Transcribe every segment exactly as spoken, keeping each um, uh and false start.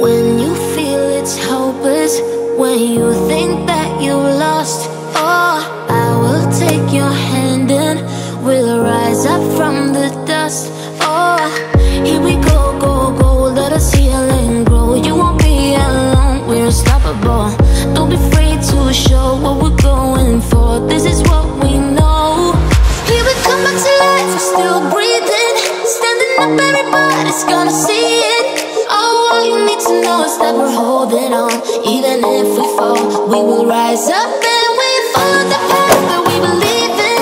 When you feel it's hopeless, when you think that you lost, oh, I will take your hand and we'll rise up from the dust. Oh, here we go, go, go, let us heal and grow. You won't be alone, we're unstoppable. Don't be afraid to show what we're going for. This is what we know. Here we come back to life, we're still breathing. Standing up, everybody's gonna see it. All you need to know is that we're holding on. Even if we fall, we will rise up and we follow the path that we believe in.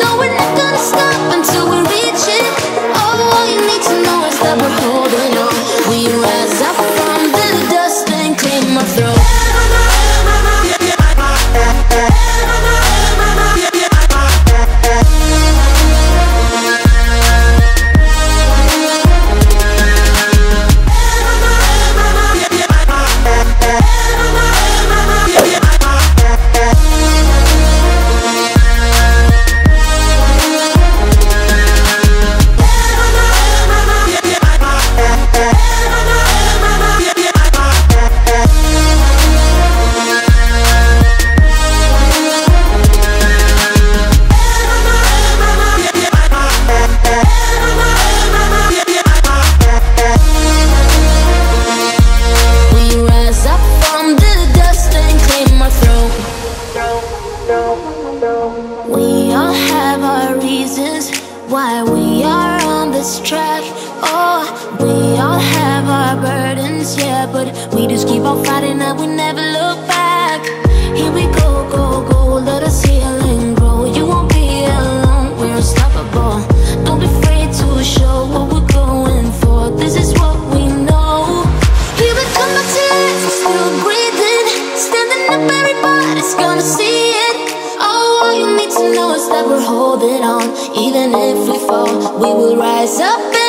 No, we're not gonna stop until we reach it. Oh, all you need to know is that we're holding on. We rise up from the dust and claim our throne. Why we are on this track. Oh, we all have our burdens, yeah, but we just keep on fighting and we never look back. Here we go, go, go, let us heal and grow. You won't be alone, we're unstoppable. Don't be afraid to show what we're going for. This is what we know. Here we come back to life, we're still breathing. Standing up, everybody's gonna see it. All you need to know is that we're holding on. Even if we fall, we will rise up and